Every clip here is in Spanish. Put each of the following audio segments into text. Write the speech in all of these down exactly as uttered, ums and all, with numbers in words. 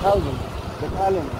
Thousand, the column.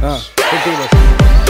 Ah, ¿qué te